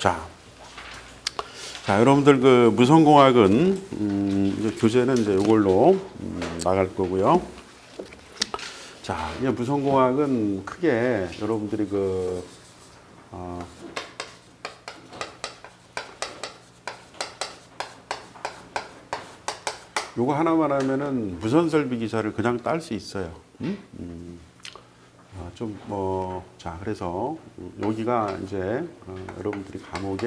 자, 여러분들 그 무선공학은 이제 교재는 이제 이걸로 나갈 거고요. 자, 이제 무선공학은 크게 여러분들이 그 요거 하나만 하면은 무선설비 기사를 그냥 딸 수 있어요. 그래서 여기가 이제 여러분들이 과목에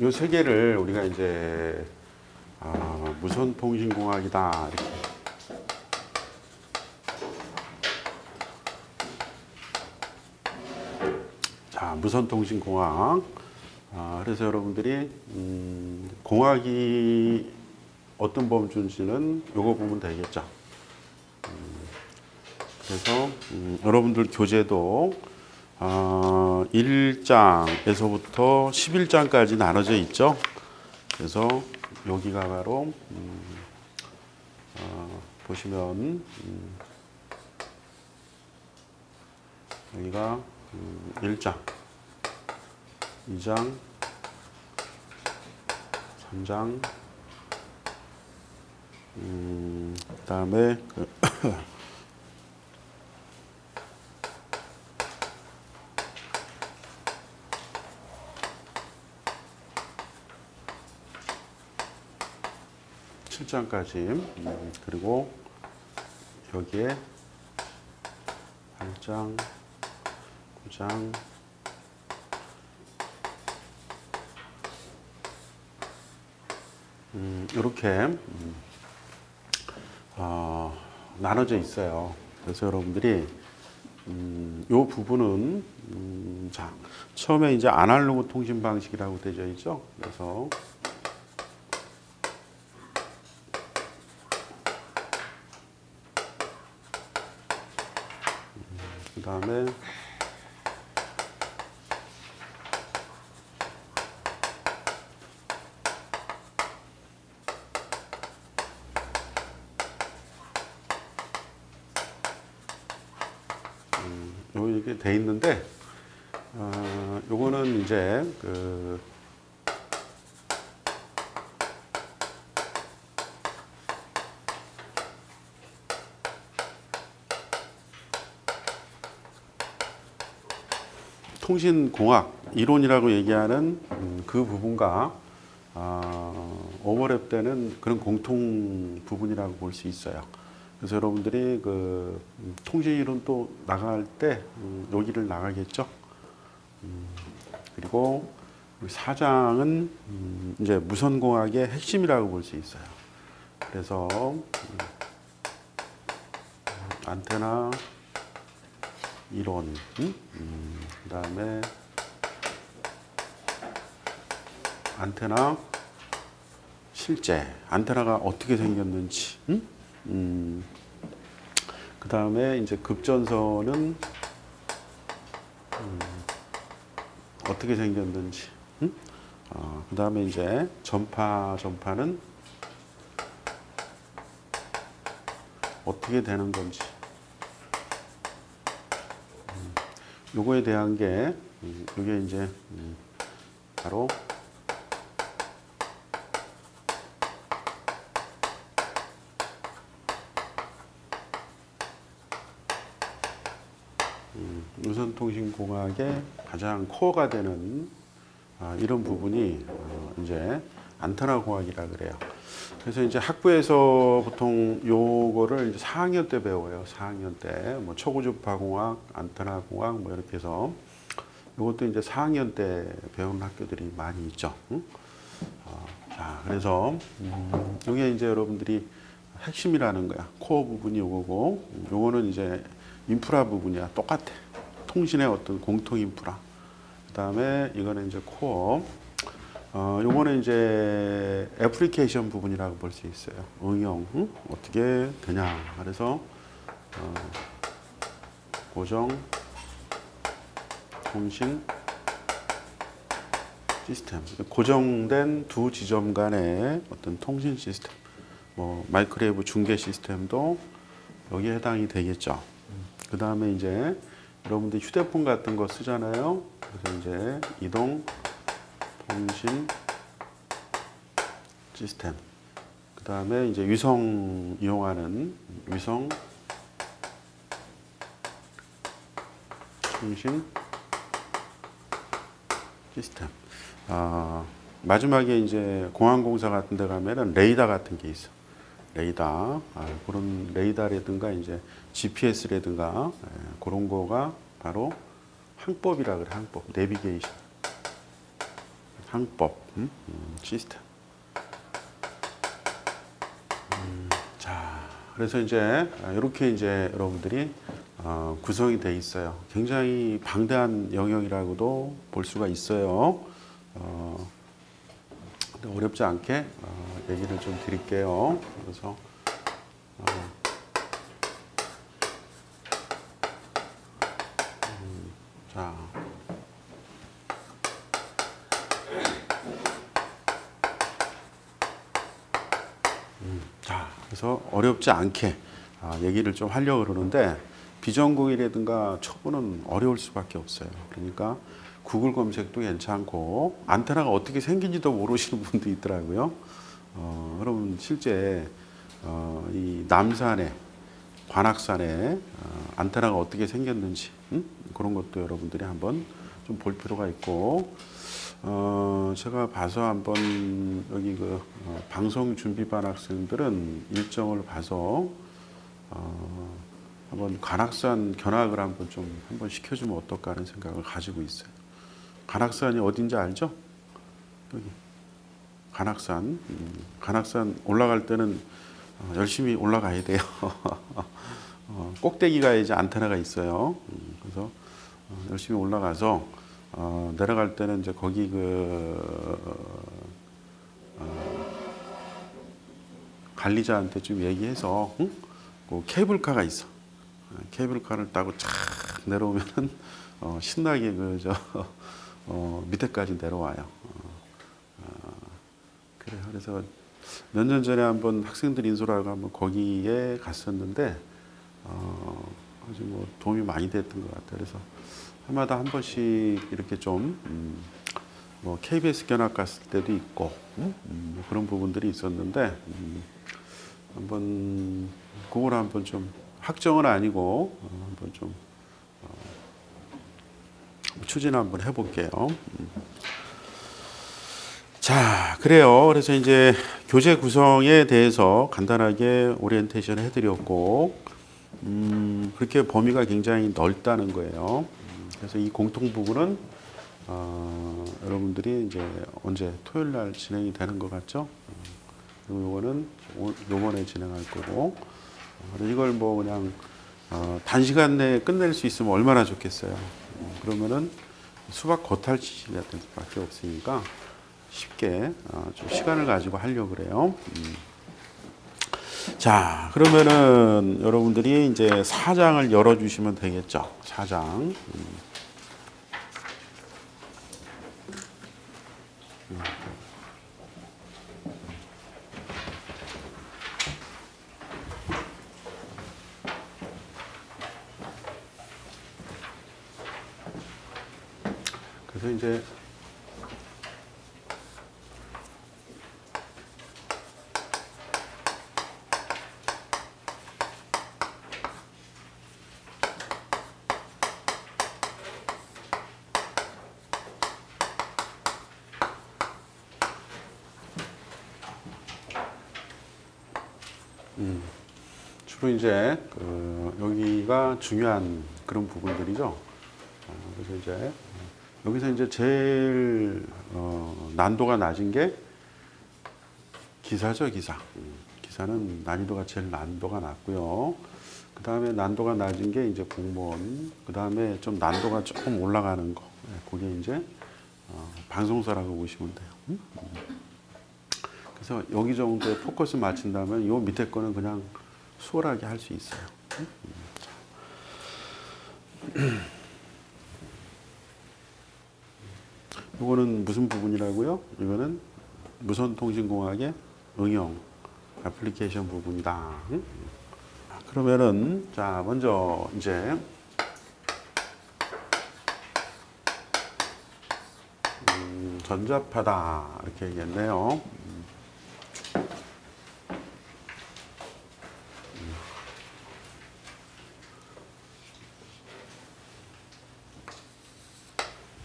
요 세 개를 우리가 이제 무선통신공학이다 이렇게 자 무선통신공학 그래서 여러분들이 공학이 어떤 범주인지는 요거 보면 되겠죠. 그래서 여러분들 교재도 1장에서부터 11장까지 나눠져 있죠. 그래서 여기가 바로 보시면 여기가 1장, 2장, 3장 그다음에 그리고 여기에 8장, 9장, 이렇게 나눠져 있어요. 그래서 여러분들이 요 부분은 자 처음에 이제 아날로그 통신 방식이라고 되어 있죠. 그래서 그 다음에 이렇게 돼 있는데 요거는 이제 그 통신공학 이론이라고 얘기하는 그 부분과 오버랩되는 그런 공통 부분이라고 볼 수 있어요. 그래서 여러분들이 그 통신이론 또 나갈 때 여기를 나가겠죠. 그리고 4장은 이제 무선공학의 핵심이라고 볼 수 있어요. 그래서 안테나 이론, 그 다음에 안테나 실제, 안테나가 어떻게 생겼는지, 그 다음에 이제 급전선은 어떻게 생겼는지, 그 다음에 이제 전파는 어떻게 되는 건지. 요거에 대한 게 이게 이제 바로 무선통신공학의 가장 코어가 되는 이런 부분이 이제 안테나 공학이라 그래요. 그래서 이제 학부에서 보통 요거를 이제 4학년 때 배워요. 4학년 때 뭐 초고주파 공학, 안테나 공학 뭐 이렇게 해서 요것도 이제 4학년 때 배우는 학교들이 많이 있죠. 자, 그래서 요게 이제 여러분들이 핵심이라는 거야. 코어 부분이 요거고 요거는 이제 인프라 부분이야. 똑같아. 통신의 어떤 공통 인프라. 그다음에 이거는 이제 코어. 요거는 이제 애플리케이션 부분이라고 볼 수 있어요. 응용, 어떻게 되냐. 그래서 고정 통신 시스템, 고정된 두 지점 간의 어떤 통신 시스템, 뭐 마이크로웨이브 중계 시스템도 여기에 해당이 되겠죠. 그 다음에 이제 여러분들이 휴대폰 같은 거 쓰잖아요. 그래서 이제 이동 통신 시스템, 그 다음에 이제 위성 이용하는 위성 통신 시스템. 마지막에 이제 공항공사 같은 데 가면은 레이더 같은 게 있어. 레이더. 그런 레이더라든가 이제 GPS라든가 그런 거가 바로 항법이라 그래. 항법. 내비게이션. 항법. 시스템. 자, 그래서 이제 이렇게 이제 여러분들이 구성이 돼 있어요. 굉장히 방대한 영역이라고도 볼 수가 있어요. 어렵지 않게 얘기를 좀 드릴게요. 그래서 자, 자, 그래서 어렵지 않게 얘기를 좀 하려고 그러는데 비전공이라든가 초보는 어려울 수밖에 없어요. 그러니까 구글 검색도 괜찮고 안테나가 어떻게 생긴지도 모르시는 분도 있더라고요. 여러분 실제 이 남산에 관악산에 안테나가 어떻게 생겼는지 그런 것도 여러분들이 한번 좀 볼 필요가 있고, 제가 봐서 한번 여기 그 방송 준비반 학생들은 일정을 봐서 한번 관악산 견학을 한번 좀 한번 시켜주면 어떨까 하는 생각을 가지고 있어요. 관악산이 어딘지 알죠? 여기 관악산. 관악산 올라갈 때는 열심히 올라가야 돼요. 꼭대기가 이제 안테나가 있어요. 그래서 열심히 올라가서 내려갈 때는 이제 거기 관리자한테 좀 얘기해서 그 케이블카가 있어. 케이블카를 타고 착 내려오면은 신나게 밑에까지 내려와요. 그래서 몇 년 전에 한번 학생들 인솔하고 한번 거기에 갔었는데 아주 뭐 도움이 많이 됐던 것 같아요. 그래서 해마다 한 번씩 이렇게 좀 뭐 KBS 견학 갔을 때도 있고 뭐 그런 부분들이 있었는데 한번 그걸 한번 좀 확정은 아니고 한번 좀 추진 한번 해볼게요. 자, 그래요. 그래서 이제 교재 구성에 대해서 간단하게 오리엔테이션 해드렸고, 그렇게 범위가 굉장히 넓다는 거예요. 그래서 이 공통 부분은 여러분들이 이제 언제 토요일 날 진행이 되는 것 같죠? 그리고 요거는 요번에 진행할 거고. 이걸 뭐 그냥 단시간 내에 끝낼 수 있으면 얼마나 좋겠어요. 그러면은 수박 겉핥기 같은 수밖에 없으니까 쉽게 좀 시간을 가지고 하려고 그래요. 자, 그러면은 여러분들이 이제 4장을 열어주시면 되겠죠. 4장. 그래서 이제 주로 이제 여기가 중요한 그런 부분들이죠. 그래서 이제 여기서 이제 제일 난도가 낮은 게 기사죠, 기사. 기사는 난이도가 제일 난도가 낮고요. 그 다음에 난도가 낮은 게 이제 공무원. 그 다음에 좀 난도가 조금 올라가는 거. 그게 이제 방송사라고 보시면 돼요. 그래서 여기 정도에 포커스 맞춘다면 요 밑에 거는 그냥 수월하게 할 수 있어요. 이거는 무슨 부분이라고요? 이거는 무선통신공학의 응용 애플리케이션 부분이다. 그러면은 자 먼저 이제 전자파다 이렇게 얘기했네요.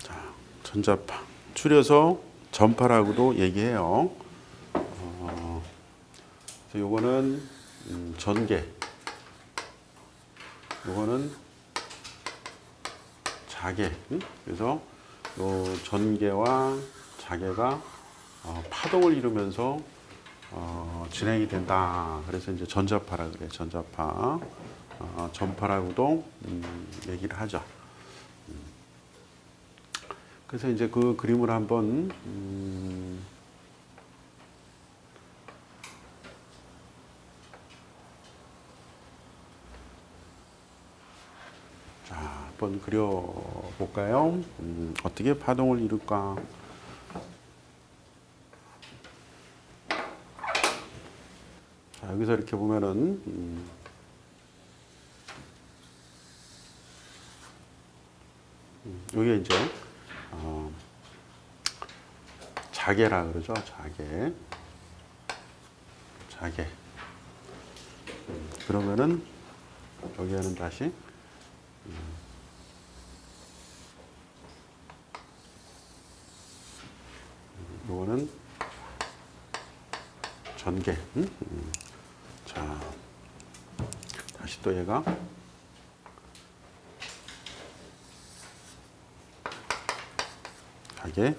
자, 전자파 줄여서 전파라고도 얘기해요. 그래서 요거는 전개, 요거는 자개. 그래서 요 전개와 자개가 파동을 이루면서 진행이 된다. 그래서 이제 전자파라 그래. 전자파, 전파라고도 얘기를 하죠. 그래서 이제 그 그림을 한번 자, 한번 그려볼까요? 어떻게 파동을 이룰까? 자, 여기서 이렇게 보면은 여기에 이제 자개라 그러죠. 자개. 자개. 그러면은 여기에는 다시 이거는 전개. 자, 다시 또 얘가 자개.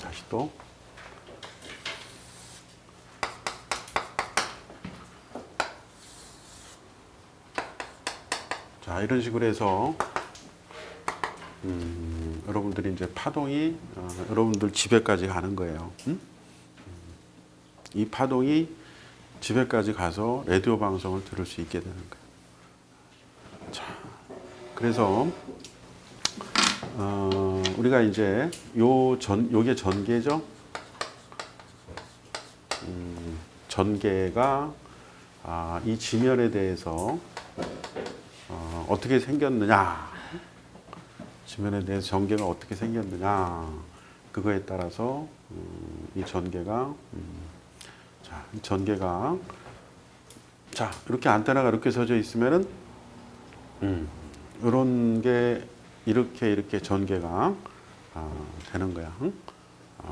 다시 또 자, 이런 식으로 해서 여러분들이 이제 파동이 여러분들 집에까지 가는 거예요. 이 파동이 집에까지 가서 라디오 방송을 들을 수 있게 되는 거예요. 자, 그래서 우리가 이제 요게 전개죠. 전개가 이 지면에 대해서 어떻게 생겼느냐, 지면에 대해서 전개가 어떻게 생겼느냐, 그거에 따라서 이 전개가 자, 이 전개가 자 이렇게 안테나가 이렇게 서져 있으면은 이런 게 이렇게 전개가 되는 거야.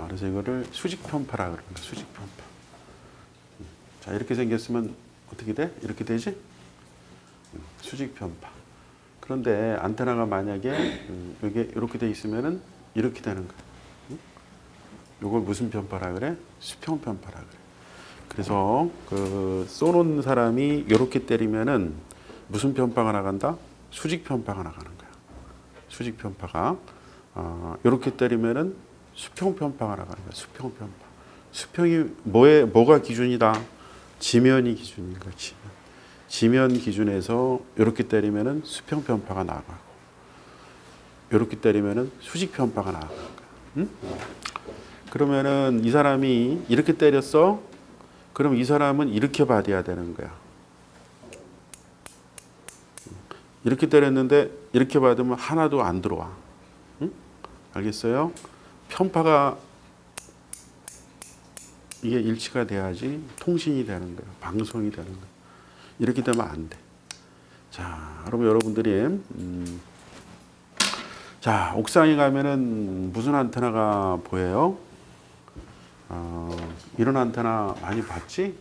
그래서 이거를 수직 편파라 그럽니다. 수직 편파. 자, 이렇게 생겼으면 어떻게 돼? 이렇게 되지? 수직 편파. 그런데 안테나가 만약에 이게 이렇게 돼 있으면은 이렇게 되는 거야. 이걸 무슨 편파라 그래? 수평 편파라 그래. 그래서 그 쏘는 사람이 이렇게 때리면은 무슨 편파가 나간다? 수직 편파가 나가는 거야. 수직 편파가 이렇게 때리면은 수평 편파가 나가는 거야. 수평 편파. 수평이 뭐가 기준이다? 지면이 기준인 거야. 지면 기준에서 이렇게 때리면은 수평 편파가 나가고, 이렇게 때리면은 수직 편파가 나가는 거야. 그러면은 이 사람이 이렇게 때렸어? 그럼 이 사람은 이렇게 받아야 되는 거야. 이렇게 때렸는데 이렇게 받으면 하나도 안 들어와. 응? 알겠어요? 편파가 이게 일치가 돼야지 통신이 되는 거야. 방송이 되는 거야. 이렇게 되면 안 돼. 자, 그럼 여러분들이 자, 옥상에 가면은 무슨 안테나가 보여요? 이런 안테나 많이 봤지?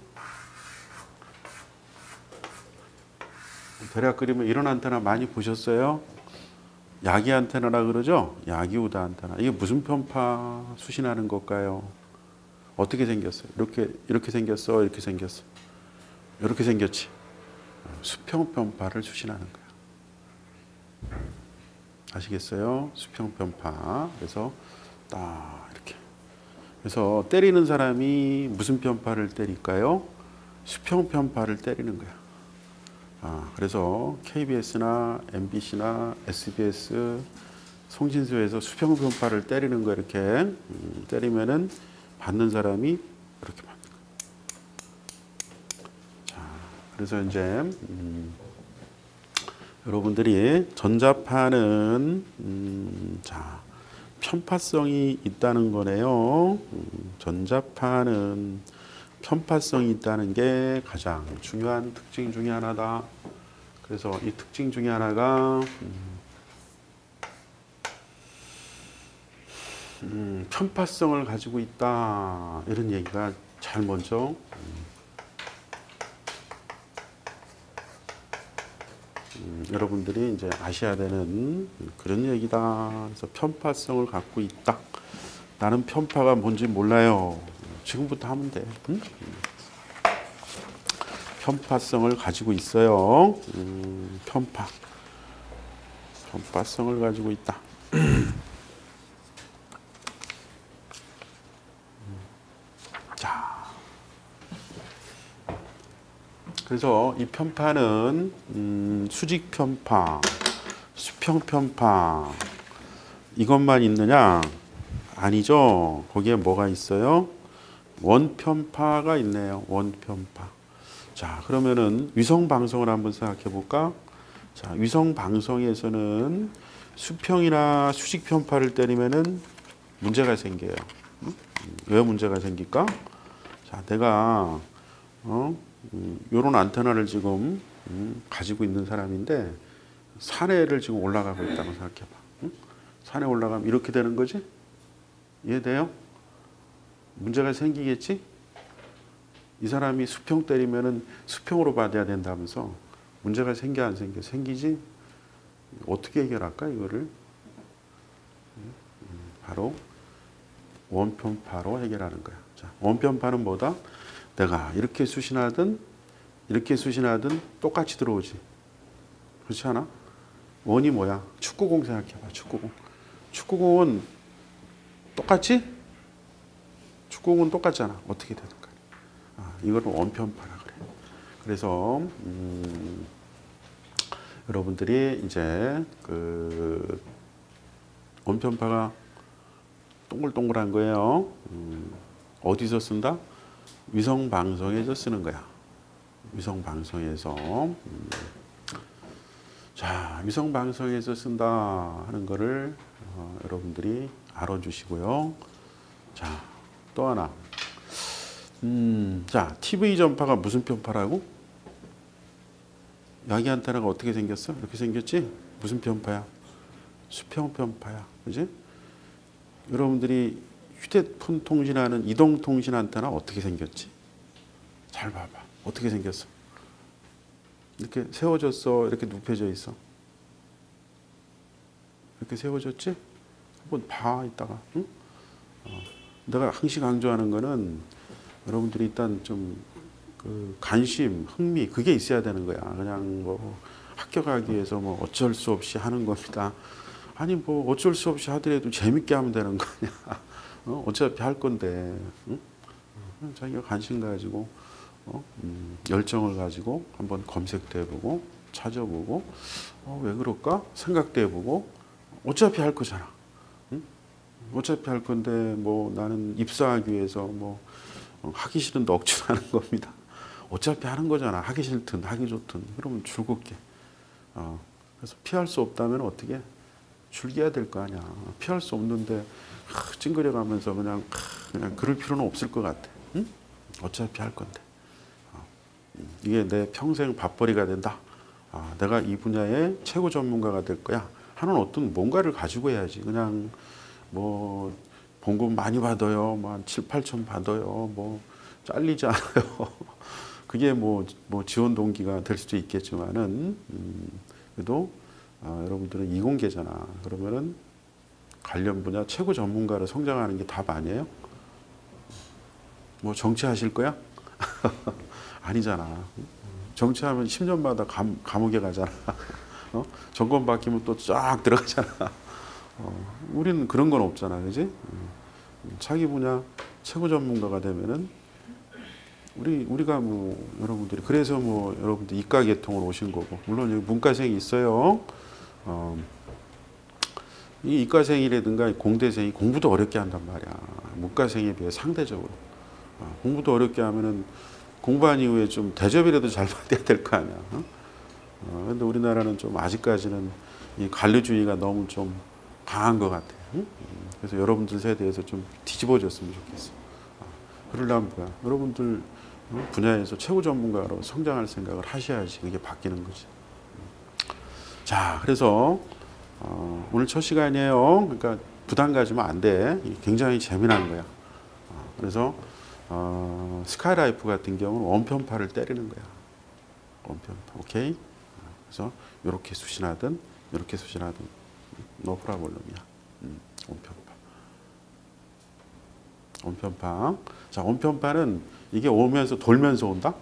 대략 그림에 이런 안테나 많이 보셨어요? 야기 안테나라 그러죠? 야기 우다 안테나. 이게 무슨 편파 수신하는 걸까요? 어떻게 생겼어요? 이렇게 생겼어? 이렇게 생겼어? 이렇게 생겼지? 수평편파를 추진하는 거예요. 아시겠어요? 수평편파. 그래서 딱 이렇게. 그래서 때리는 사람이 무슨 편파를 때릴까요? 수평편파를 때리는 거야. 그래서 KBS나 MBC나 SBS 송진수에서 수평편파를 때리는 거 이렇게 때리면은 받는 사람이 이렇게 받는 거야. 자, 그래서 이제 여러분들이 전자파는 자, 편파성이 있다는 거네요. 전자파는 편파성이 있다는 게 가장 중요한 특징 중에 하나다. 그래서 이 특징 중에 하나가 편파성을 가지고 있다. 이런 얘기가 제일 먼저 여러분들이 이제 아셔야 되는 그런 얘기다. 그래서 편파성을 갖고 있다. 나는 편파가 뭔지 몰라요. 지금부터 하면 돼. 응? 편파성을 가지고 있어요. 편파성을 가지고 있다. 자, 그래서 이 편파는 수직 편파, 수평 편파 이것만 있느냐? 아니죠. 거기에 뭐가 있어요? 원편파가 있네요. 원편파. 자, 그러면은 위성방송을 한번 생각해 볼까? 자, 위성방송에서는 수평이나 수직편파를 때리면은 문제가 생겨요. 왜 문제가 생길까? 자, 내가 요런 안테나를 지금 가지고 있는 사람인데 산에를 지금 올라가고 있다고 생각해 봐. 산에 올라가면 이렇게 되는 거지? 이해돼요? 문제가 생기겠지? 이 사람이 수평 때리면은 수평으로 받아야 된다면서 문제가 생겨 안 생겨? 생기지? 어떻게 해결할까 이거를? 바로 원편파로 해결하는 거야. 자, 원편파는 뭐다? 내가 이렇게 수신하든 이렇게 수신하든 똑같이 들어오지. 그렇지 않아? 원이 뭐야? 축구공 생각해봐. 축구공. 축구공은 똑같지? 축구공은 똑같잖아. 어떻게 되는가? 이거는 원편파라 그래. 그래서 여러분들이 이제 그 원편파가 동글동글한 거예요. 어디서 쓴다? 위성 방송에서 쓰는 거야. 위성 방송에서. 자, 위성 방송에서 쓴다 하는 거를 여러분들이 알아주시고요. 자. 또 하나. 자, TV 전파가 무슨 편파라고? 야기 안테나가 어떻게 생겼어? 이렇게 생겼지? 무슨 편파야? 수평 편파야. 그지? 여러분들이 휴대폰 통신하는 이동 통신 안테나 어떻게 생겼지? 잘 봐봐. 어떻게 생겼어? 이렇게 세워졌어? 이렇게 눕혀져 있어? 이렇게 세워졌지? 한번 봐, 이따가. 응? 내가 항상 강조하는 거는 여러분들이 일단 좀 그 관심, 흥미 그게 있어야 되는 거야. 그냥 뭐 학교 가기 위해서 뭐 어쩔 수 없이 하는 겁니다. 아니 뭐 어쩔 수 없이 하더라도 재밌게 하면 되는 거 아니야. 어차피 할 건데 응? 자기가 관심 가지고 열정을 가지고 한번 검색도 해보고 찾아보고 왜 그럴까? 생각도 해보고 어차피 할 거잖아. 어차피 할 건데 뭐 나는 입사하기 위해서 뭐 하기 싫은데 억지로 하는 겁니다. 어차피 하는 거잖아. 하기 싫든 하기 좋든 그러면 즐겁게. 그래서 피할 수 없다면 어떻게? 즐겨야 될 거 아니야. 피할 수 없는데 찡그려가면서 그냥 그럴 필요는 없을 것 같아. 응? 어차피 할 건데. 이게 내 평생 밥벌이가 된다. 내가 이 분야의 최고 전문가가 될 거야. 하는 어떤 뭔가를 가지고 해야지. 그냥 뭐 봉급 많이 받아요. 뭐 한 7, 8천 받아요. 뭐 잘리지 않아요. 그게 뭐 지원 동기가 될 수도 있겠지만은 그래도 여러분들은 이공계잖아. 그러면은 관련 분야 최고 전문가로 성장하는 게 답 아니에요? 뭐 정치하실 거야? 아니잖아. 정치하면 10년마다 감옥에 가잖아. 어? 정권 바뀌면 또 쫙 들어가잖아. 우리는 그런 건 없잖아, 그지? 자기 분야 최고 전문가가 되면은 우리가 뭐 여러분들이 그래서 뭐 여러분들 이과 계통으로 오신 거고, 물론 여기 문과생이 있어요. 이 이과생이라든가 공대생이 공부도 어렵게 한단 말이야. 문과생에 비해 상대적으로. 공부도 어렵게 하면은 공부한 이후에 좀 대접이라도 잘 받아야 될 거 아니야. 그런데 우리나라는 좀 아직까지는 이 관료주의가 너무 좀 강한 것 같아요. 그래서 여러분들 세대에서 좀 뒤집어졌으면 좋겠어. 그러려면 뭐야? 여러분들 분야에서 최고 전문가로 성장할 생각을 하셔야지 그게 바뀌는 거지. 자, 그래서 오늘 첫 시간이에요. 그러니까 부담 가지면 안 돼. 굉장히 재미난 거야. 그래서 스카이라이프 같은 경우는 원편파를 때리는 거야. 원편파, 오케이? 그래서 이렇게 수신하든 이렇게 수신하든 너 프라블럼이야. 원편파. 원편파. 자, 원편파는 이게 오면서 돌면서 온다.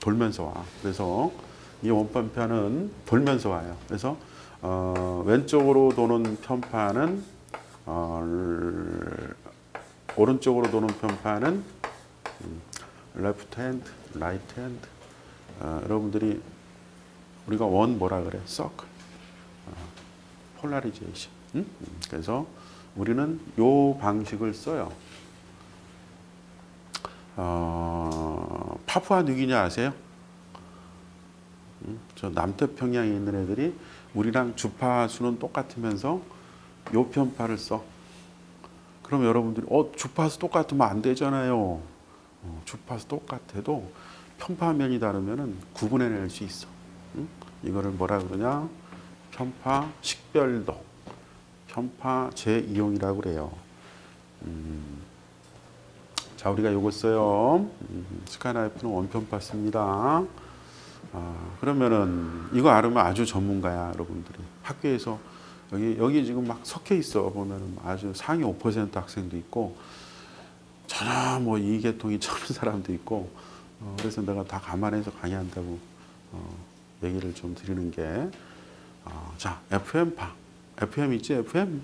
돌면서 와. 그래서 이 원편파는 돌면서 와요. 그래서 왼쪽으로 도는 편파는 오른쪽으로 도는 편파는 left hand, right hand. 여러분들이 우리가 원 뭐라 그래? circle, polarization. 그래서 우리는 요 방식을 써요. 파푸아뉴기니아 아세요? 저 남태평양에 있는 애들이 우리랑 주파수는 똑같으면서 요 편파를 써. 그럼 여러분들이 주파수 똑같으면 안 되잖아요. 주파수 똑같아도 편파면이 다르면은 구분해낼 수 있어. 응? 이거를 뭐라 그러냐? 편파 식별도, 편파 재이용이라고 그래요. 자, 우리가 요거 써요. 스카이라이프는 원편파 씁니다. 그러면은 이거 알으면 아주 전문가야, 여러분들이. 학교에서 여기 지금 막 섞여 있어. 보면은 아주 상위 5% 학생도 있고, 전혀 뭐 이 계통이 처음 사람도 있고, 그래서 내가 다 감안해서 강의한다고 얘기를 좀 드리는 게, 자, FM파. FM 있지, FM?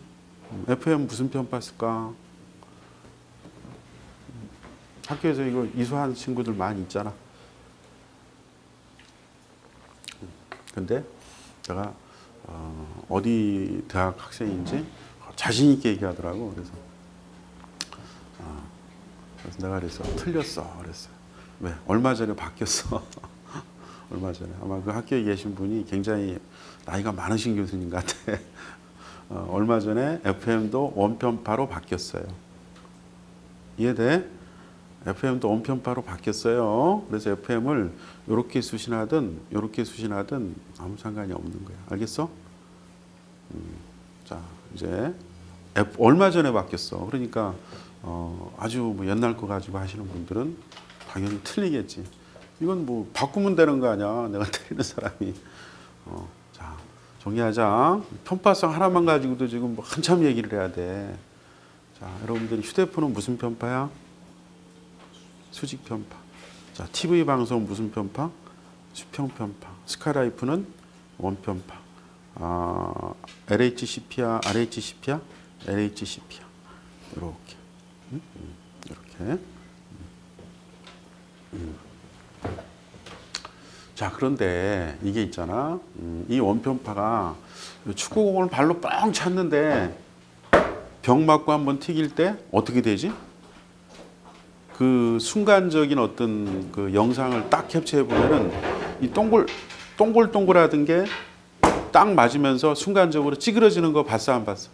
FM 무슨 편파 쓸까? 학교에서 이거 이수한 친구들 많이 있잖아. 근데 내가 어디 대학 학생인지 자신 있게 얘기하더라고. 그래서 내가 그랬어. 틀렸어. 그랬어. 왜? 얼마 전에 바뀌었어. 얼마 전에. 아마 그 학교에 계신 분이 굉장히 나이가 많으신 교수님 같아. 얼마 전에 FM도 원편파로 바뀌었어요. 이해돼? FM도 원편파로 바뀌었어요. 그래서 FM을 이렇게 수신하든 이렇게 수신하든 아무 상관이 없는 거야. 알겠어? 자, 이제 얼마 전에 바뀌었어. 그러니까 아주 뭐 옛날 거 가지고 하시는 분들은 당연히 틀리겠지. 이건 뭐 바꾸면 되는 거 아니야. 내가 틀리는 사람이. 자, 정리하자. 편파성 하나만 가지고도 지금 뭐 한참 얘기를 해야 돼. 자, 여러분들이 휴대폰은 무슨 편파야? 수직 편파. 자, TV 방송 무슨 편파? 수평 편파. 스카이라이프는 원 편파. LHCP야, RHCP야, LHCP야. 이렇게, 이렇게. 자, 그런데 이게 있잖아. 이 원편파가 축구공을 발로 뻥 찼는데 병 맞고 한번 튀길 때 어떻게 되지? 그 순간적인 어떤 그 영상을 딱 캡처해 보면은 이 동글동글하던 게 딱 맞으면서 순간적으로 찌그러지는 거 봤어, 안 봤어?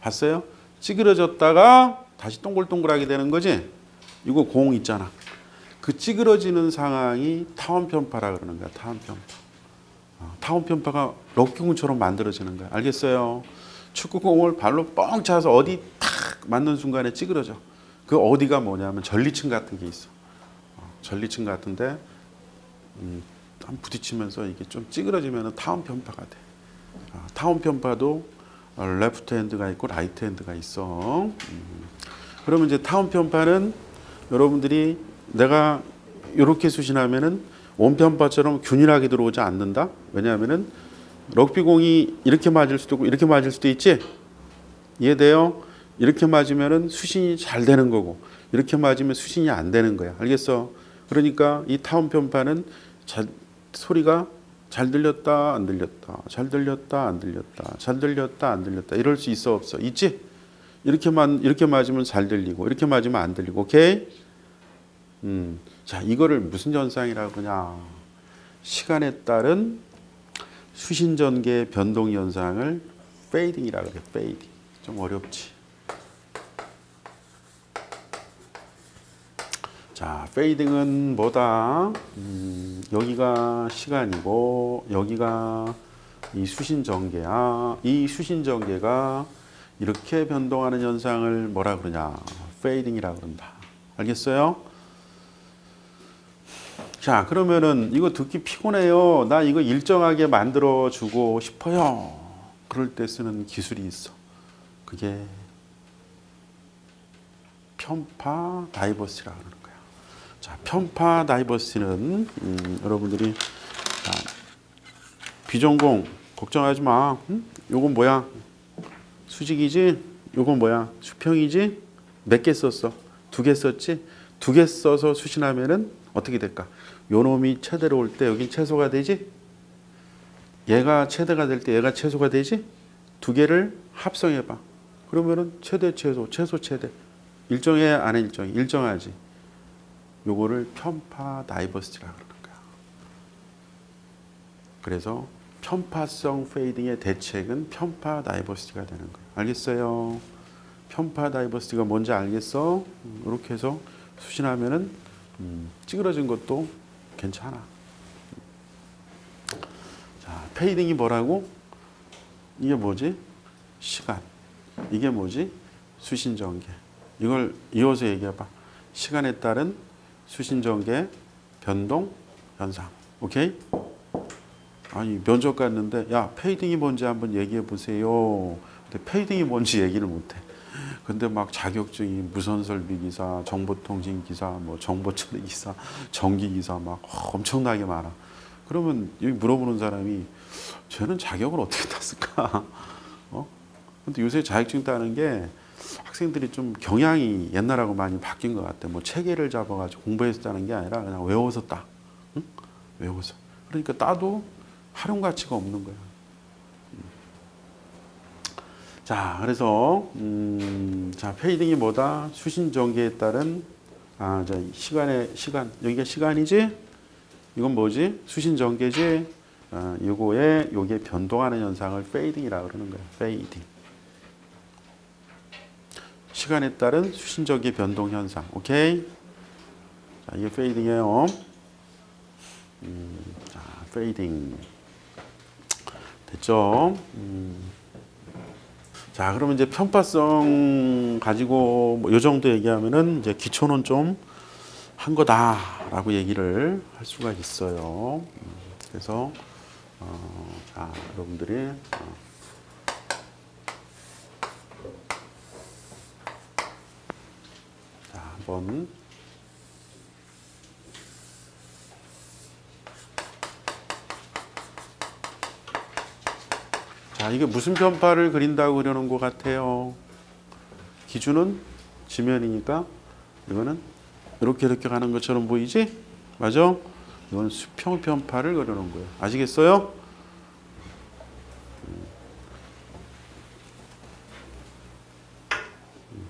봤어요? 찌그러졌다가 다시 동글동글하게 되는 거지? 이거 공 있잖아. 그 찌그러지는 상황이 타원편파라 그러는 거야. 타원편파. 타원편파가 럭키공처럼 만들어지는 거야. 알겠어요? 축구공을 발로 뻥 차서 어디 탁 맞는 순간에 찌그러져. 그 어디가 뭐냐면 전리층 같은 게 있어. 전리층 같은데 한 부딪히면서 이게 좀 찌그러지면 타원편파가 돼. 타원편파도 레프트 핸드가 있고 라이트 핸드가 있어. 그러면 이제 타원편파는 여러분들이 내가 이렇게 수신하면은 온편파처럼 균일하게 들어오지 않는다. 왜냐하면은 럭비공이 이렇게 맞을 수도 있고 이렇게 맞을 수도 있지. 이해돼요? 이렇게 맞으면은 수신이 잘 되는 거고 이렇게 맞으면 수신이 안 되는 거야. 알겠어? 그러니까 이 타운 편파는 소리가 잘 들렸다 안 들렸다, 잘 들렸다 안 들렸다, 잘 들렸다 안 들렸다 이럴 수 있어 없어? 있지? 이렇게 맞으면 잘 들리고 이렇게 맞으면 안 들리고. 오케이? 자, 이거를 무슨 현상이라고 하냐? 시간에 따른 수신 전개의 변동 현상을 페이딩이라고 그래. 페이딩. 좀 어렵지. 자, 페이딩은 뭐다? 여기가 시간이고 여기가 이 수신 전개야. 이 수신 전개가 이렇게 변동하는 현상을 뭐라 그러냐? 페이딩이라고 그런다. 알겠어요? 자, 그러면은 이거 듣기 피곤해요. 나 이거 일정하게 만들어 주고 싶어요. 그럴 때 쓰는 기술이 있어. 그게 편파 다이버시라고 하는 거야. 자, 편파 다이버시는 여러분들이 비전공 걱정하지 마. 응? 요건 뭐야? 수직이지? 요건 뭐야? 수평이지? 몇 개 썼어? 2개 썼지? 2개 써서 수신하면은 어떻게 될까? 요 놈이 최대로 올 때 여긴 최소가 되지? 얘가 최대가 될 때 얘가 최소가 되지? 2개를 합성해봐. 그러면은 최대 최소, 최소 최대. 일정해 안 일정해? 일정하지. 요거를 편파 다이버시티라고 그러는 거야. 그래서 편파성 페이딩의 대책은 편파 다이버시티가 되는 거야. 알겠어요? 편파 다이버시티가 뭔지 알겠어? 이렇게 해서 수신하면은 찌그러진 것도 괜찮아. 자, 페이딩이 뭐라고? 이게 뭐지? 시간. 이게 뭐지? 수신 전개. 이걸 이어서 얘기해봐. 시간에 따른 수신 전개 변동 현상. 오케이? 아니, 면접 갔는데 야, 페이딩이 뭔지 한번 얘기해 보세요. 근데 페이딩이 뭔지 얘기를 못해. 근데 막 자격증이 무선설비기사, 정보통신기사, 뭐 정보처리기사, 전기기사 막 엄청나게 많아. 그러면 여기 물어보는 사람이 쟤는 자격을 어떻게 땄을까? 어? 근데 요새 자격증 따는 게 학생들이 좀 경향이 옛날하고 많이 바뀐 것 같아. 뭐 체계를 잡아가지고 공부해서 따는 게 아니라 그냥 외워서 따. 응? 외워서. 그러니까 따도 활용 가치가 없는 거야. 자, 그래서 자, 페이딩이 뭐다? 수신 전개에 따른 자, 시간의 시간. 여기가 시간이지? 이건 뭐지? 수신 전개지? 요거에 요게 변동하는 현상을 페이딩이라고 그러는 거야. 페이딩. 시간에 따른 수신 전개 변동 현상. 오케이? 자, 이게 페이딩이에요. 자, 페이딩. 됐죠? 자, 그러면 이제 편파성 가지고 뭐 요 정도 얘기하면은 이제 기초는 좀 한 거다라고 얘기를 할 수가 있어요. 그래서 자, 여러분들이 자, 한번 자, 이게 무슨 편파를 그린다고 그려놓은 것 같아요? 기준은 지면이니까 이거는 이렇게 이렇게 가는 것처럼 보이지? 맞아? 이건 수평 편파를 그려놓은 거예요. 아시겠어요?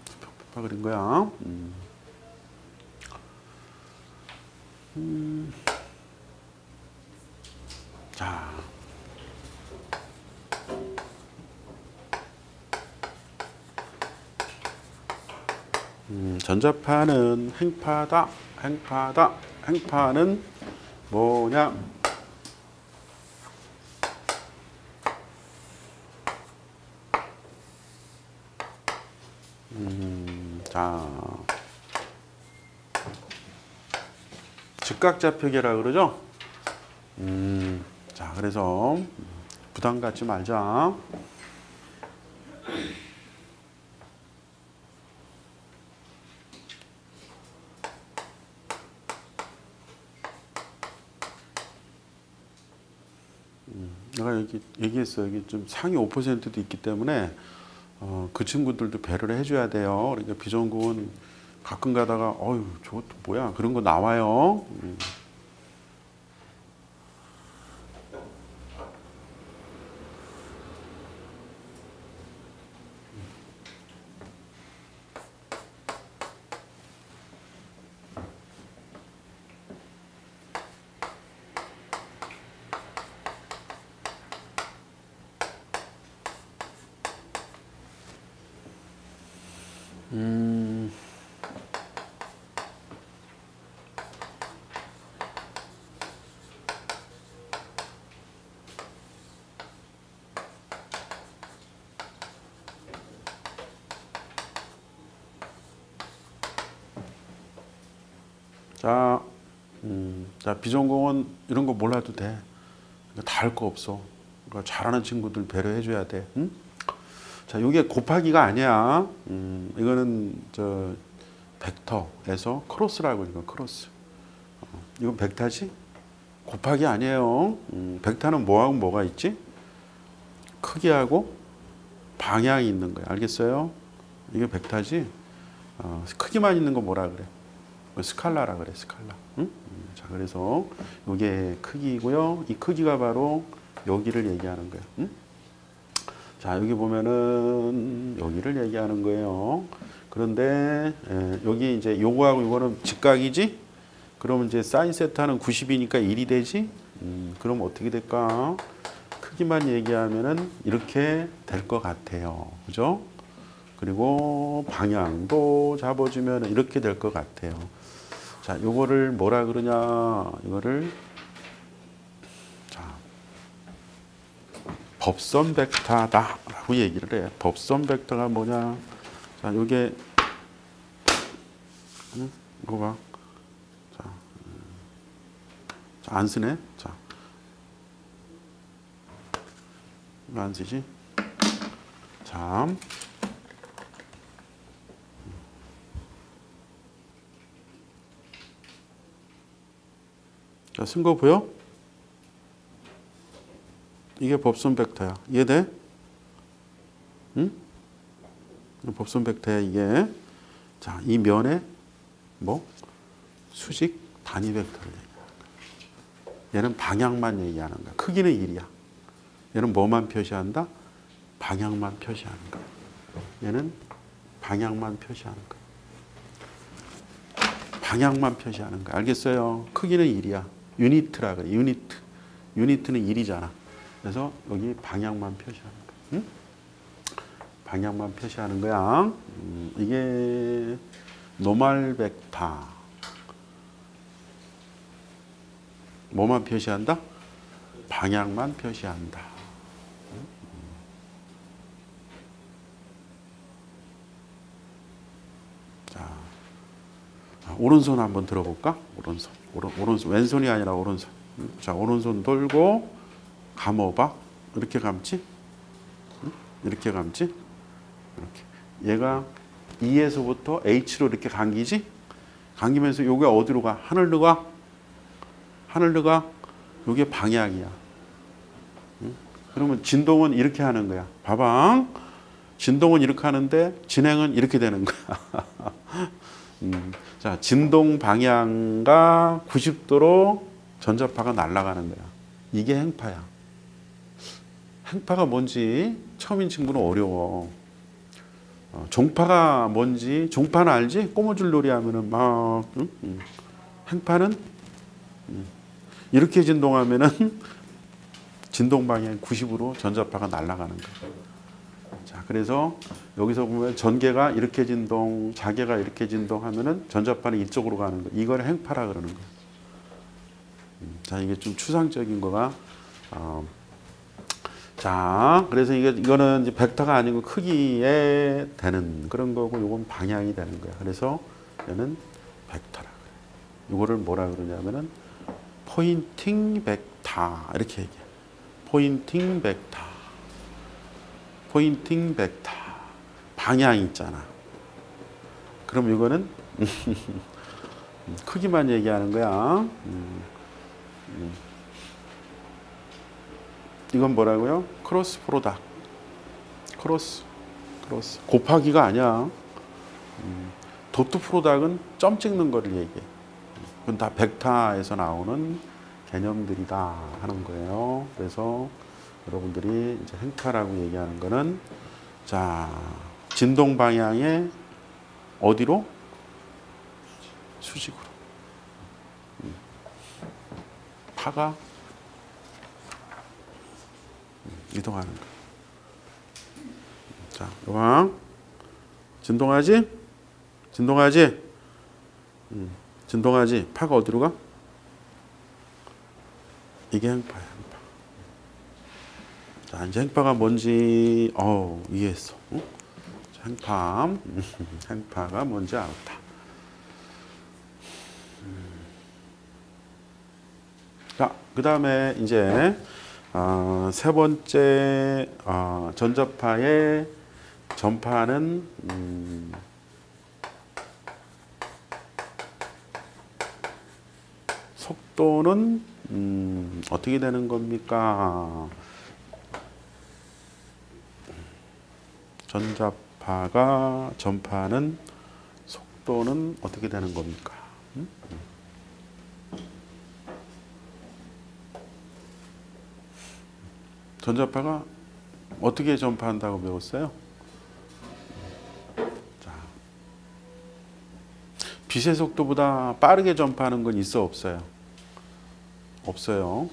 수평 편파 그린 거야. 자. 전자파는 행파다. 행파다. 행파는 뭐냐? 자, 즉각좌표계라고 그러죠? 자, 그래서 부담 갖지 말자. 내가 얘기했어요. 이게 좀 상위 5%도 있기 때문에 그 친구들도 배려를 해줘야 돼요. 그러니까 비정규는 가끔 가다가 어휴 저것도 뭐야 그런 거 나와요. 자, 비전공은 이런 거 몰라도 돼. 그러니까 다 할 거 없어. 그러니까 잘하는 친구들 배려해줘야 돼. 응? 자, 이게 곱하기가 아니야. 이거는 저 벡터에서 크로스라고 이거 크로스. 이건 벡터지? 곱하기 아니에요. 벡터는 뭐하고 뭐가 있지? 크기하고 방향이 있는 거야. 알겠어요? 이게 벡터지? 크기만 있는 거 뭐라 그래? 스칼라라 그래, 스칼라. 응? 자, 그래서 이게 크기고요. 이 크기가 바로 여기를 얘기하는 거예요. 응? 자, 여기 보면은 여기를 얘기하는 거예요. 그런데 여기 이제 요거하고 요거는 직각이지? 그러면 이제 사인 세타는 90이니까 1이 되지? 그럼 어떻게 될까? 크기만 얘기하면은 이렇게 될 것 같아요. 그죠? 그리고 방향도 잡아주면 이렇게 될 것 같아요. 자, 요거를 뭐라 그러냐? 이거를 자, 법선 벡터다라고 얘기를 해. 법선 벡터가 뭐냐? 자, 요게 이거 봐. 자, 안 쓰네. 자, 왜 안 쓰지? 자. 자, 쓴 거 보여? 이게 법선 벡터야. 이해돼? 응? 법선 벡터야, 이게. 자, 이 면에 뭐? 수직 단위 벡터를 얘기하는 거야. 얘는 방향만 얘기하는 거야. 크기는 1이야. 얘는 뭐만 표시한다? 방향만 표시하는 거야. 얘는 방향만 표시하는 거야. 방향만 표시하는 거야. 알겠어요? 크기는 1이야. 유니트라 그래. 유니트. 유니트는 1이잖아. 그래서 여기 방향만 표시하는 거야. 응? 방향만 표시하는 거야. 이게 노말 벡터. 뭐만 표시한다? 방향만 표시한다. 자, 오른손 한번 들어볼까? 오른손. 오른손. 왼손이 아니라 오른손. 자, 오른손 돌고 감어봐. 이렇게 감지? 이렇게 감지? 이렇게. 얘가 E에서부터 H로 이렇게 감기지? 감기면서 요게 어디로 가? 하늘로 가? 하늘로 가? 요게 방향이야. 그러면 진동은 이렇게 하는 거야. 봐봐. 진동은 이렇게 하는데 진행은 이렇게 되는 거야. 자, 진동 방향과 90도로 전자파가 날아가는 거야. 이게 행파야. 행파가 뭔지 처음인 친구는 어려워. 종파가 뭔지, 종파는 알지? 꼬무줄 놀이 하면은 막, 행파는 이렇게 진동하면은 진동 방향 90으로 전자파가 날아가는 거야. 자, 그래서 여기서 보면 전개가 이렇게 진동, 자개가 이렇게 진동하면은 전자파는 이쪽으로 가는 거. 이걸 행파라 그러는 거. 자, 이게 좀 추상적인 거가. 자, 그래서 이거는 이제 벡터가 아니고 크기에 되는 그런 거고, 요건 방향이 되는 거야. 그래서 얘는 벡터라 그래. 요거를 뭐라 그러냐면은 포인팅 벡터 이렇게 얘기해. 포인팅 벡터. 포인팅 벡터. 방향이 있잖아. 그럼 이거는 크기만 얘기하는 거야. 이건 뭐라고요? 크로스 프로덕트. 크로스. 곱하기가 아니야. 도트 프로덕트는 점 찍는 거를 얘기해. 그건 다 벡터에서 나오는 개념들이다 하는 거예요. 그래서 여러분들이 이제 행차라고 얘기하는 거는, 자, 진동 방향의 어디로? 수직으로. 파가 이동하는 거. 자, 요왕. 진동하지? 진동하지? 진동하지? 파가 어디로 가? 이게 행파야, 행파. 자, 이제 행파가 뭔지, 이해했어. 응? 행파. 행파가 뭔지 알았다. 자, 그 다음에 이제 세 번째, 전자파의 전파는 속도는 어떻게 되는 겁니까? 전자파가 전파는 속도는 어떻게 되는 겁니까? 전자파가 어떻게 전파한다고 배웠어요? 자, 빛의 속도보다 빠르게 전파하는 건 있어, 없어요? 없어요.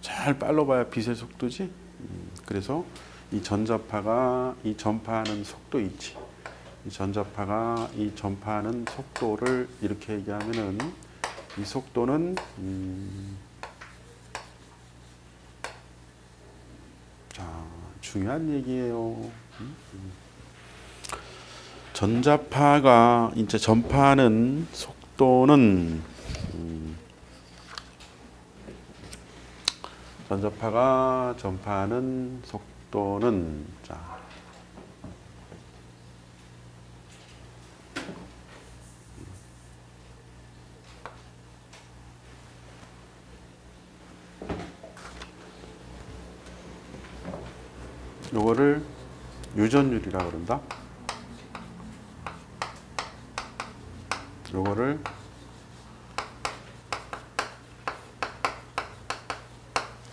잘 빨라봐야 빛의 속도지. 그래서 이 전자파가 이 전파하는 속도 있지. 이 전자파가 이 전파하는 속도를 이렇게 얘기하면은 이 속도는 중요한 얘기예요. 전자파가 이제 전파하는 속도는 전자파가 전파하는 속도는, 자, 요거를 유전율이라 그런다. 요거를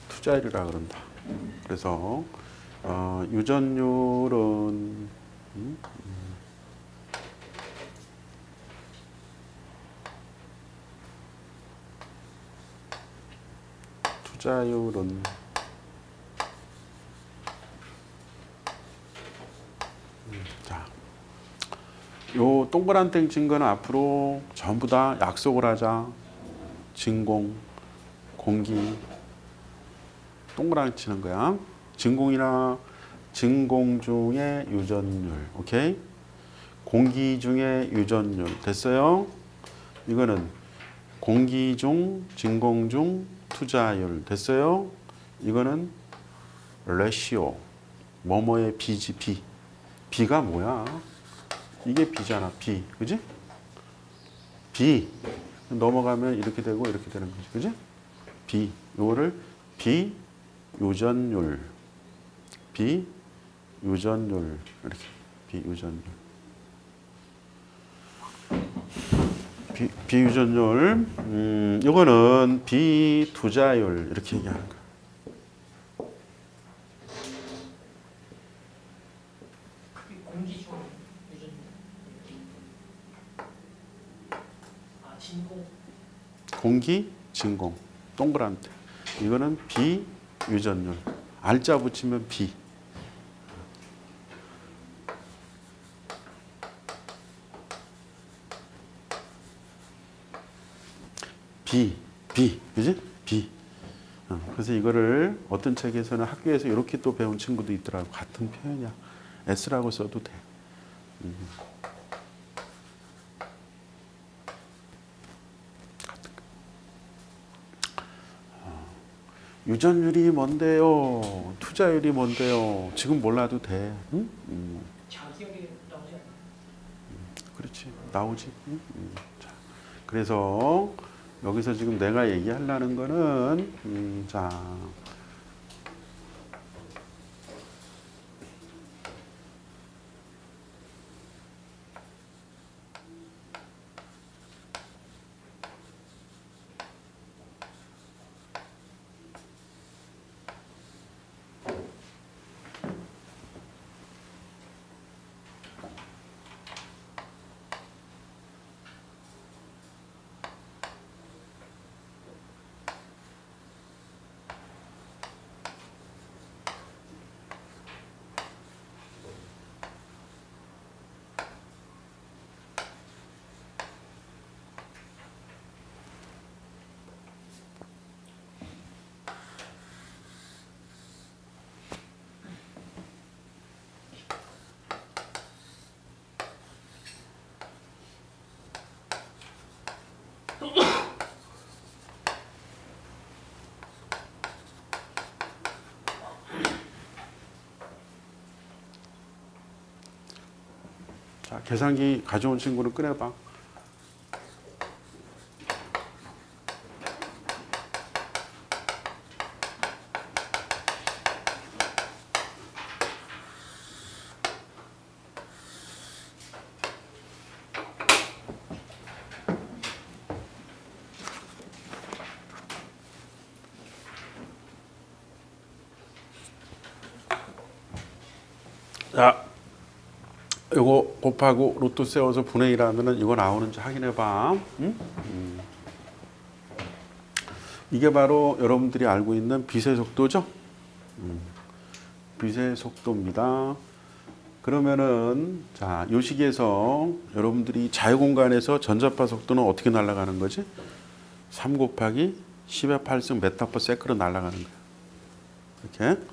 투자율이라 그런다. 그래서 유전율은 투자율은 요 동그란 땡 친 거는 앞으로 전부 다 약속을 하자. 진공, 공기, 동그란 치는 거야. 진공이나 진공 중에 유전율, 오케이? 공기 중에 유전율, 됐어요? 이거는 공기 중, 진공 중, 투자율, 됐어요? 이거는 레시오, 뭐뭐의 비지, 비. 비가 뭐야? 이게 B잖아, B. 그지? B. 넘어가면 이렇게 되고, 이렇게 되는 거지. 그지? B. 요거를 B 유전율. B 유전율. 이렇게. B 유전율. B 유전율. 요거는 B 투자율. 이렇게 얘기하는 거야. 공기, 진공, 동그란 데. 이거는 B 유전율. R자 붙이면 B. B, 그지? B. 그래서 이거를 어떤 책에서는 학교에서 이렇게 또 배운 친구도 있더라고. 같은 표현이야. S라고 써도 돼. 유전율이 뭔데요? 투자율이 뭔데요? 지금 몰라도 돼. 응? 자기용이 나오지 않나? 그렇지. 나오지. 자, 그래서 여기서 지금 내가 얘기하려는 거는 자, 자, 계산기 가져온 친구를 꺼내봐. 자, 이거 곱하고 루트 세워서 분의 1 하면은 이거 나오는지 확인해봐. 응? 이게 바로 여러분들이 알고 있는 빛의 속도죠. 빛의 속도입니다. 그러면은 자, 요 식에서 여러분들이 자유공간에서 전자파 속도는 어떻게 날아가는 거지? 3 곱하기 10의 8승 메타퍼세크로 날아가는 거야. 이렇게.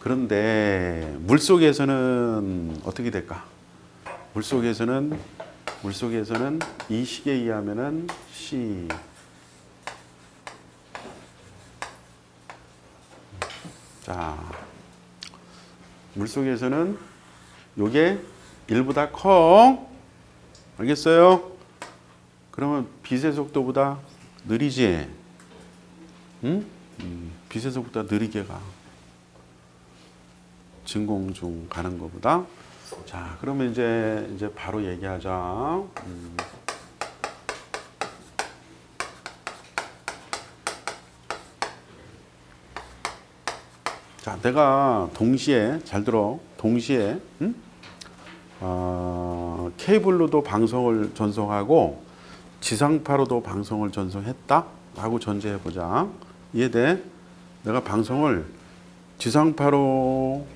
그런데 물속에서는 어떻게 될까? 물속에서는 이 식에 의하면은 C 자, 물속에서는 요게 1보다 커. 알겠어요? 그러면 빛의 속도보다 느리지? 응? 빛의 속도보다 느리게 가. 진공중 가는 것보다. 자, 그러면 이제 바로 얘기하자. 자, 내가 동시에 잘 들어. 동시에 케이블로도 방송을 전송하고 지상파로도 방송을 전송했다 라고 전제해 보자. 이해돼? 내가 방송을 지상파로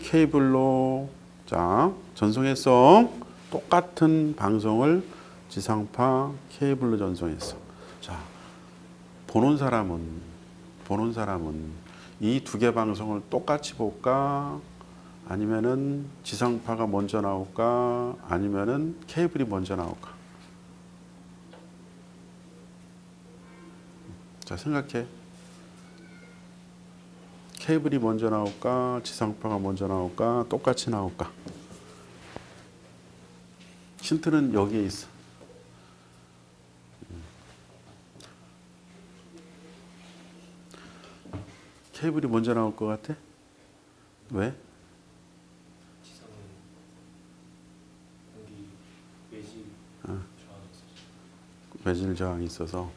케이블로 자 전송했어. 똑같은 방송을 지상파 케이블로 전송했어. 자, 보는 사람은 이 두 개 방송을 똑같이 볼까? 아니면은 지상파가 먼저 나올까? 아니면은 케이블이 먼저 나올까? 자, 생각해. 케이블이 먼저 나올까? 지상파가 먼저 나올까? 똑같이 나올까? 힌트는 여기에 있어. 케이블이 먼저 나올 것 같아? 왜? 지상은 여기 외질 저항이 있어서.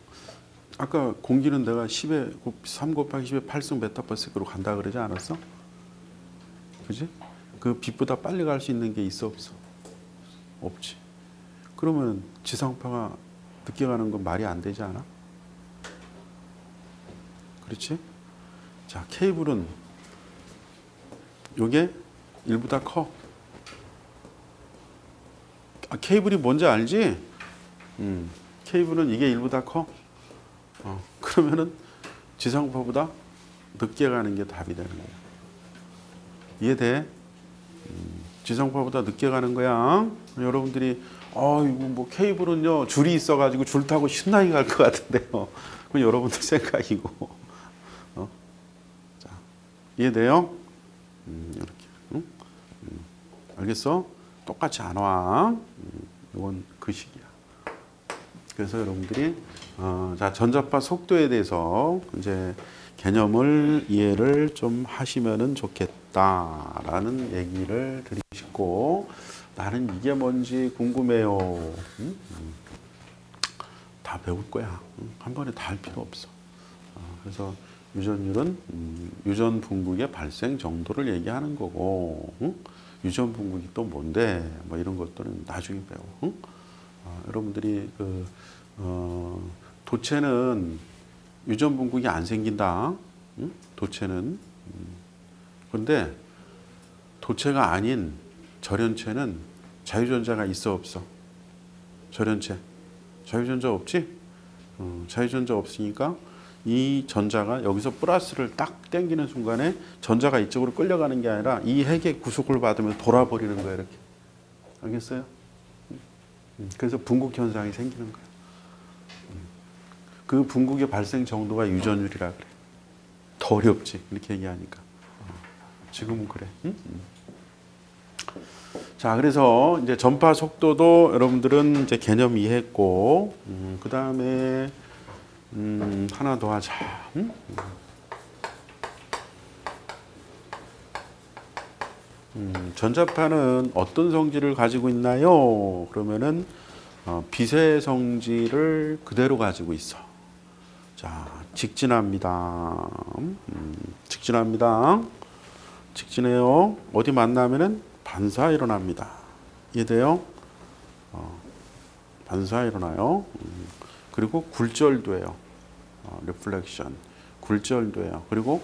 아까 공기는 내가 3 곱하기 10의 8승 메타퍼세크로 간다 그러지 않았어? 그지? 그 빛보다 빨리 갈 수 있는 게 있어 없어? 없지. 그러면 지상파가 늦게 가는 건 말이 안 되지 않아? 그렇지? 자, 케이블은 요게 1보다 커. 아, 케이블이 뭔지 알지? 케이블은 이게 1보다 커. 그러면은 지상파보다 늦게 가는 게 답이 되는 거야. 이해돼? 지상파보다 늦게 가는 거야. 여러분들이 이거 뭐 케이블은요 줄이 있어가지고 줄 타고 신나게 갈 것 같은데요. 그건 여러분들 생각이고. 자, 이해돼요? 이렇게. 응? 알겠어? 똑같이 안 와. 이건 그 식이야. 그래서 여러분들이 전자파 속도에 대해서 이제 개념을 이해를 좀 하시면은 좋겠다라는 얘기를 드리고 싶고, 나는 이게 뭔지 궁금해요. 다 배울 거야. 한 번에 다 할 필요 없어. 그래서 유전율은 유전 분극의 발생 정도를 얘기하는 거고, 유전 분극이 또 뭔데 뭐 이런 것들은 나중에 배워. 여러분들이 도체는 유전 분극이 안 생긴다. 도체는. 그런데 도체가 아닌 절연체는 자유전자가 있어 없어? 절연체. 자유전자 없지? 자유전자 없으니까 이 전자가 여기서 플러스를 딱 당기는 순간에 전자가 이쪽으로 끌려가는 게 아니라 이 핵의 구속을 받으면 돌아버리는 거야, 이렇게. 알겠어요? 그래서 분극 현상이 생기는 거야. 그 분극의 발생 정도가 유전율이라 그래. 더 어렵지, 이렇게 얘기하니까. 지금은 그래. 자, 그래서 이제 전파 속도도 여러분들은 이제 개념 이해했고, 그 다음에 하나 더 하자. 전자파는 어떤 성질을 가지고 있나요? 그러면은 빛의 성질을 그대로 가지고 있어. 자, 직진합니다. 직진합니다. 직진해요. 어디 만나면은 반사 일어납니다. 이해돼요? 반사 일어나요. 그리고 굴절도 해요. 리플렉션. 굴절도 해요. 그리고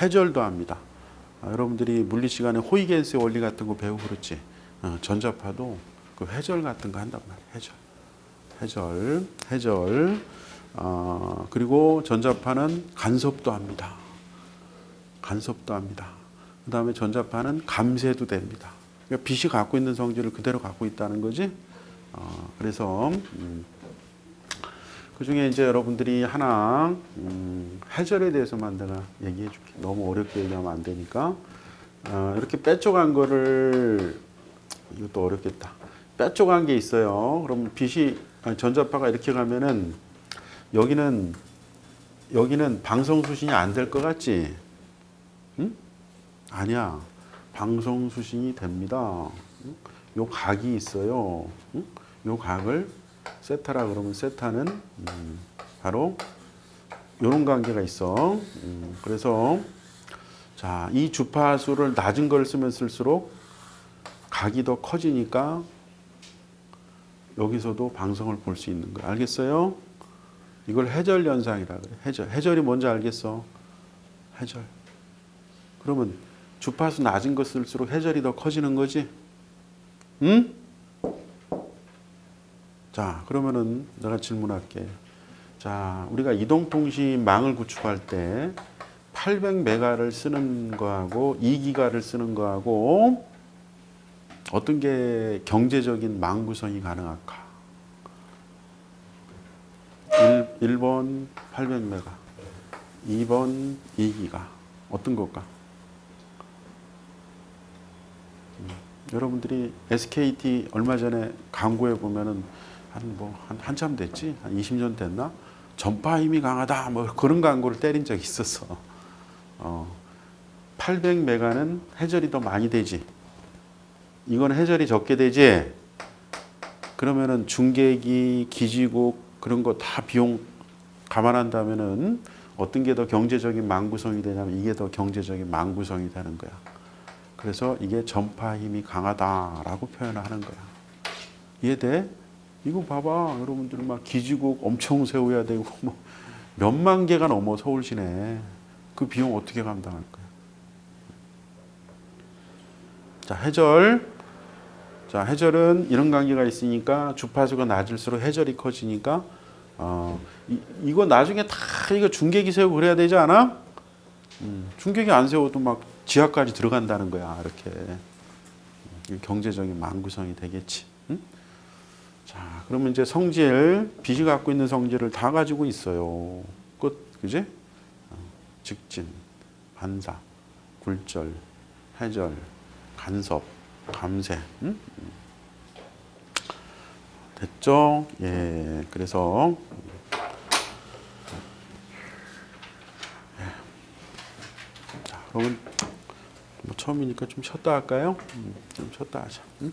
해절도 합니다. 여러분들이 물리 시간에 호이겐스의 원리 같은 거 배우고 그렇지. 전자파도 그 해절 같은 거 한단 말이에요. 해절. 해절. 해절. 그리고 전자파는 간섭도 합니다. 간섭도 합니다. 그 다음에 전자파는 감쇄도 됩니다. 그러니까 빛이 갖고 있는 성질을 그대로 갖고 있다는 거지. 그래서 그 중에 이제 여러분들이 하나, 해절에 대해서만 내가 얘기해 줄게. 너무 어렵게 얘기하면 안 되니까. 이렇게 빼쪽한 거를, 이것도 어렵겠다. 빼쪽한 게 있어요. 그럼 빛이, 아니, 전자파가 이렇게 가면은, 여기는 방송 수신이 안 될 것 같지? 응? 아니야. 방송 수신이 됩니다. 응? 요 각이 있어요. 응? 요 각을, 세타라 그러면 세타는 바로 이런 관계가 있어. 그래서 자, 이 주파수를 낮은 걸 쓰면 쓸수록 각이 더 커지니까 여기서도 방송을 볼 수 있는 거. 알겠어요? 이걸 해절 현상이라 그래. 해절. 해절이 뭔지 알겠어? 해절. 그러면 주파수 낮은 거 쓸수록 해절이 더 커지는 거지? 응? 자, 그러면은 내가 질문할게. 자, 우리가 이동통신망을 구축할 때 800메가를 쓰는 거하고 2기가를 쓰는 거하고 어떤 게 경제적인 망 구성이 가능할까? 1번 800메가, 2번 2기가. 어떤 걸까? 여러분들이 SKT 얼마 전에 광고에 보면은 한참 됐지? 한 20년 됐나? 전파 힘이 강하다. 뭐 그런 광고를 때린 적이 있었어. 800메가는 해절이 더 많이 되지. 이건 해절이 적게 되지. 그러면은 중계기, 기지국 그런 거 다 비용 감안한다면은 어떤 게 더 경제적인 망구성이 되냐면 이게 더 경제적인 망구성이 되는 거야. 그래서 이게 전파 힘이 강하다라고 표현을 하는 거야. 이해돼? 이거 봐봐. 여러분들 막 기지국 엄청 세워야 되고 뭐 몇만 개가 넘어 서울시내. 그 비용 어떻게 감당할 거야? 자, 해절. 자, 해절은 이런 관계가 있으니까 주파수가 낮을수록 해절이 커지니까 이거 나중에 다 이거 중계기 세우고 그래야 되지 않아? 중계기 안 세워도 막 지하까지 들어간다는 거야. 이렇게 경제적인 망구성이 되겠지. 응? 자, 그러면 이제 성질, 빛이 갖고 있는 성질을 다 가지고 있어요. 끝, 그지? 직진, 반사, 굴절, 해절, 간섭, 감쇄. 응? 됐죠? 예, 그래서 자, 그러면 뭐 처음이니까 좀 쉬었다 할까요? 좀 쉬었다 하자. 응?